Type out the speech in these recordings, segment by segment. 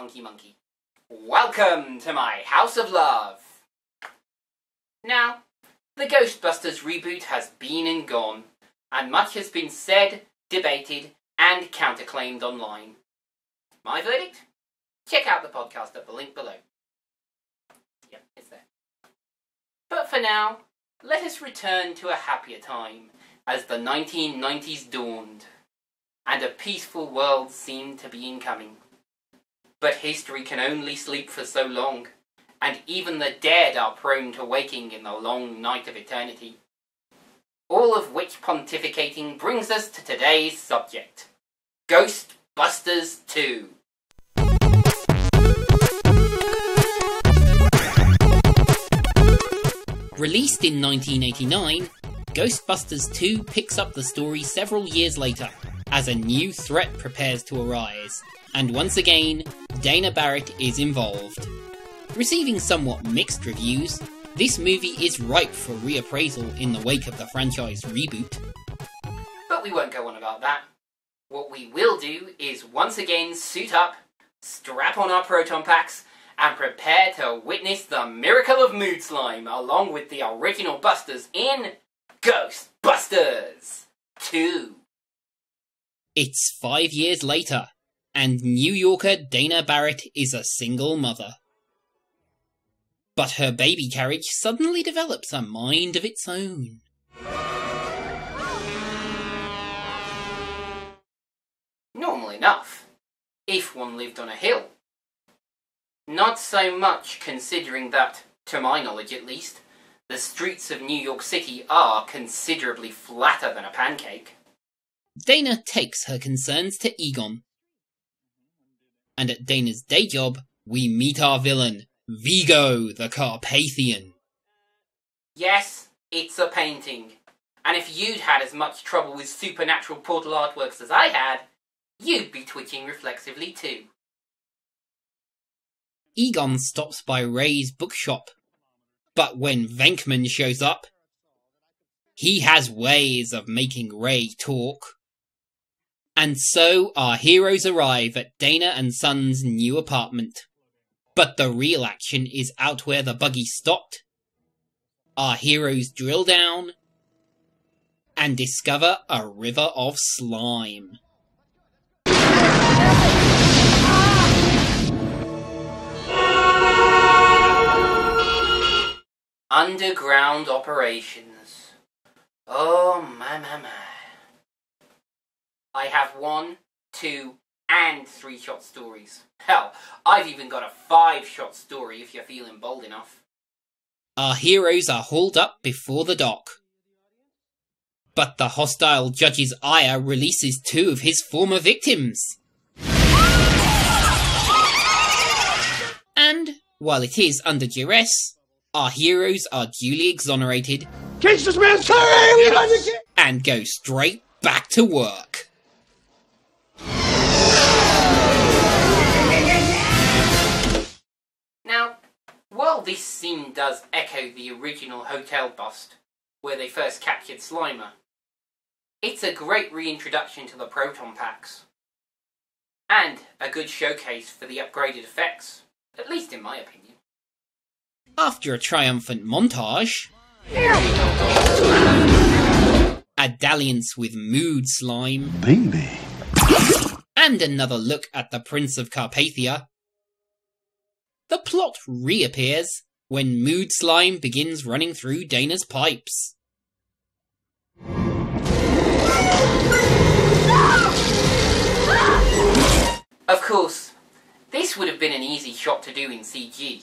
Funky Monkey. Welcome to my House of Love! Now, the Ghostbusters reboot has been and gone, and much has been said, debated, and counterclaimed online. My verdict? Check out the podcast at the link below. Yep, it's there. But for now, let us return to a happier time, as the 1990s dawned, and a peaceful world seemed to be incoming. But history can only sleep for so long, and even the dead are prone to waking in the long night of eternity. All of which pontificating brings us to today's subject, Ghostbusters 2. Released in 1989, Ghostbusters 2 picks up the story several years later, as a new threat prepares to arise. And once again, Dana Barrett is involved. Receiving somewhat mixed reviews, this movie is ripe for reappraisal in the wake of the franchise reboot. But we won't go on about that. What we will do is once again suit up, strap on our proton packs, and prepare to witness the miracle of mood slime along with the original Busters in Ghostbusters 2. It's 5 years later, and New Yorker Dana Barrett is a single mother. But her baby carriage suddenly develops a mind of its own. Normal enough, if one lived on a hill. Not so much considering that, to my knowledge at least, the streets of New York City are considerably flatter than a pancake. Dana takes her concerns to Egon. And at Dana's day job, we meet our villain, Vigo the Carpathian. Yes, it's a painting. And if you'd had as much trouble with supernatural portal artworks as I had, you'd be twitching reflexively too. Egon stops by Ray's bookshop, but when Venkman shows up, he has ways of making Ray talk. And so our heroes arrive at Dana and Son's new apartment. But the real action is out where the buggy stopped. Our heroes drill down and discover a river of slime. Underground operations. Oh my. I have 1, 2, and 3 shot stories. Hell, I've even got a 5-shot story if you're feeling bold enough. Our heroes are hauled up before the dock. But the hostile judge's ire releases 2 of his former victims. And, while it is under duress, our heroes are duly exonerated. Catch this man! Sorry! And go straight back to work. Now, while this scene does echo the original hotel bust, where they first captured Slimer, it's a great reintroduction to the proton packs. And a good showcase for the upgraded effects, at least in my opinion. After a triumphant montage, a dalliance with mood slime, baby, and another look at the Prince of Carpathia, the plot reappears when mood slime begins running through Dana's pipes. Of course, this would have been an easy shot to do in CG.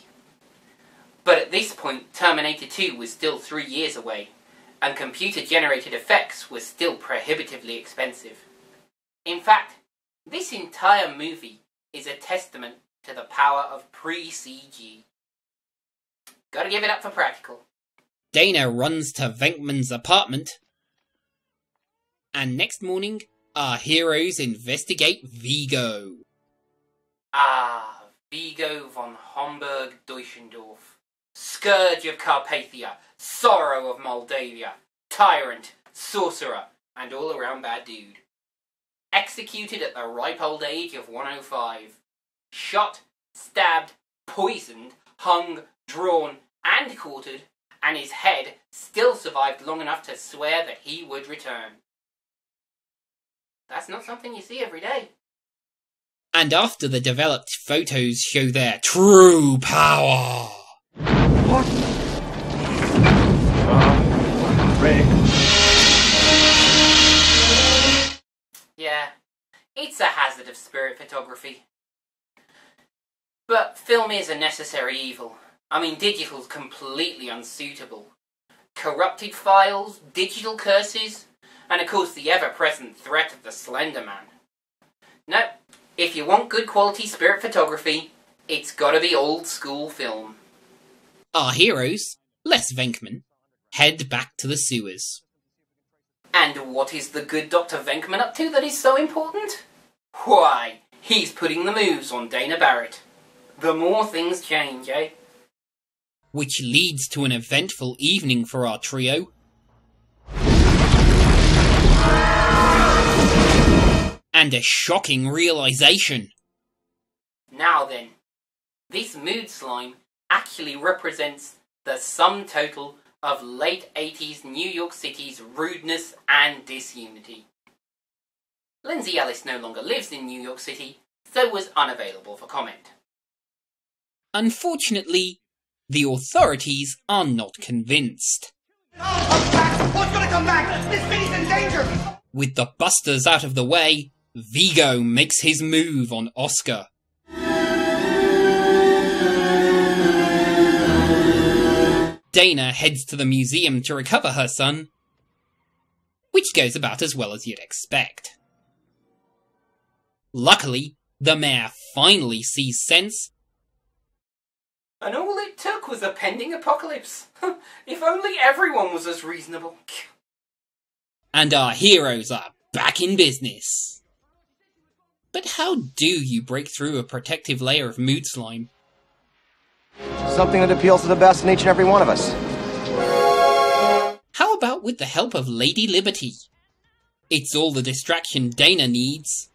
But at this point, Terminator 2 was still 3 years away, and computer-generated effects were still prohibitively expensive. In fact, this entire movie is a testament to the power of pre-CG. Gotta give it up for practical. Dana runs to Venkman's apartment, and next morning, our heroes investigate Vigo. Ah, Vigo von Homburg-Deutschendorf. Scourge of Carpathia, sorrow of Moldavia, tyrant, sorcerer, and all-around bad dude. Executed at the ripe old age of 105. Shot stabbed, poisoned, hung, drawn, and quartered, and his head still survived long enough to swear that he would return. That's not something you see every day. And after the developed photos show their true power. What? Rick. Yeah, it's a hazard of spirit photography. But film is a necessary evil. I mean, digital's completely unsuitable. Corrupted files, digital curses, and of course the ever-present threat of the Slenderman. Nope. If you want good quality spirit photography, it's gotta be old school film. Our heroes, less Venkman, head back to the sewers. And what is the good Dr. Venkman up to that is so important? Why, he's putting the moves on Dana Barrett. The more things change, eh? Which leads to an eventful evening for our trio. And a shocking realization. Now then, this mood slime actually represents the sum total of late 80s New York City's rudeness and disunity. Lindsay Ellis no longer lives in New York City, so was unavailable for comment. Unfortunately, the authorities are not convinced. Oh, back. What's gonna come back? This city's in danger! With the busters out of the way, Vigo makes his move on Oscar. Dana heads to the museum to recover her son, which goes about as well as you'd expect. Luckily, the mayor finally sees sense. And all it took was a pending apocalypse. If only everyone was as reasonable. And our heroes are back in business. But how do you break through a protective layer of mood slime? Something that appeals to the best in each and every one of us. How about with the help of Lady Liberty? It's all the distraction Dana needs.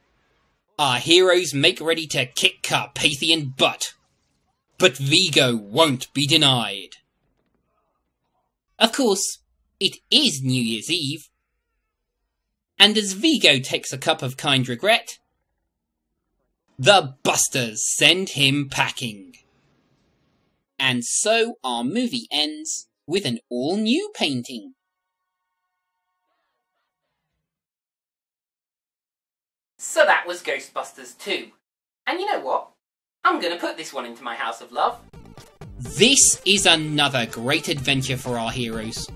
Our heroes make ready to kick Carpathian butt. But Vigo won't be denied. Of course, it is New Year's Eve. And as Vigo takes a cup of kind regret, the busters send him packing. And so our movie ends with an all-new painting. So that was Ghostbusters 2. And you know what? I'm gonna put this one into my House of Love. This is another great adventure for our heroes.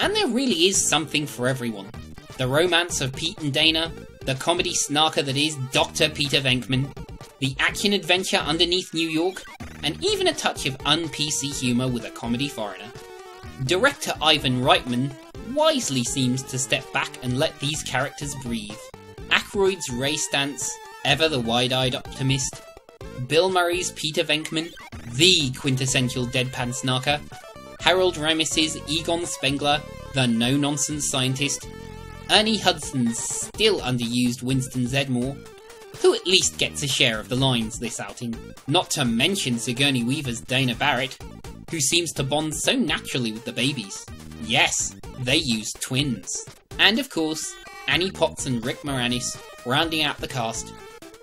And there really is something for everyone. The romance of Pete and Dana, the comedy snarker that is Dr. Peter Venkman, the action-adventure underneath New York, and even a touch of un-PC humour with a comedy foreigner. Director Ivan Reitman wisely seems to step back and let these characters breathe. Aykroyd's Ray Stantz, ever the wide-eyed optimist. Bill Murray's Peter Venkman, the quintessential deadpan snarker. Harold Ramis's Egon Spengler, the no-nonsense scientist. Ernie Hudson's still underused Winston Zedmore, who at least gets a share of the lines this outing. Not to mention Sigourney Weaver's Dana Barrett, who seems to bond so naturally with the babies. Yes, they used twins. And of course, Annie Potts and Rick Moranis rounding out the cast,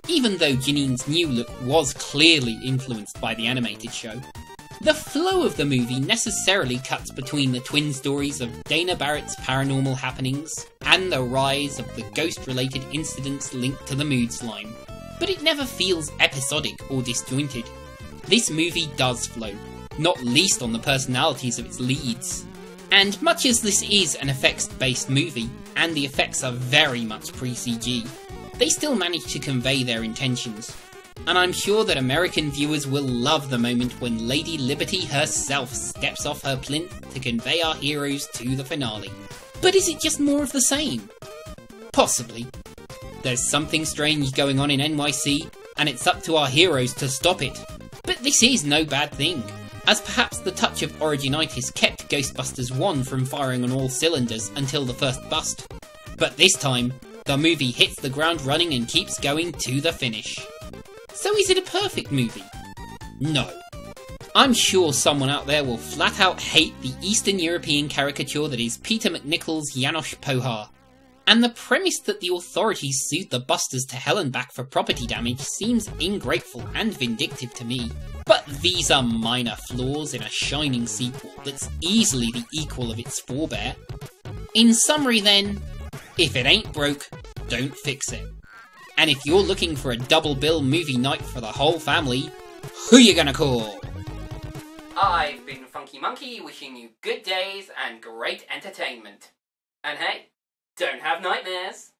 even though Janine's new look was clearly influenced by the animated show. The flow of the movie necessarily cuts between the twin stories of Dana Barrett's paranormal happenings and the rise of the ghost-related incidents linked to the mood slime, but it never feels episodic or disjointed. This movie does flow, not least on the personalities of its leads. And much as this is an effects-based movie, and the effects are very much pre-CG, they still manage to convey their intentions. And I'm sure that American viewers will love the moment when Lady Liberty herself steps off her plinth to convey our heroes to the finale. But is it just more of the same? Possibly. There's something strange going on in NYC, and it's up to our heroes to stop it. But this is no bad thing, as perhaps the touch of originitis kept Ghostbusters 1 from firing on all cylinders until the first bust. But this time, the movie hits the ground running and keeps going to the finish. So is it a perfect movie? No. I'm sure someone out there will flat out hate the Eastern European caricature that is Peter McNichol's Janos Pohar, and the premise that the authorities sued the Busters to hell and back for property damage seems ingrateful and vindictive to me. But these are minor flaws in a shining sequel that's easily the equal of its forebear. In summary then, if it ain't broke, don't fix it. And if you're looking for a double bill movie night for the whole family, who you gonna call? I've been Funky Monkey, wishing you good days and great entertainment. And hey, don't have nightmares!